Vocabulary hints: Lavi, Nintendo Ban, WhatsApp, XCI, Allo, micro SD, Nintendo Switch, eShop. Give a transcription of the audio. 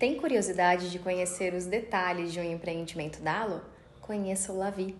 Tem curiosidade de conhecer os detalhes de um empreendimento da Allo? Conheça o Lavi.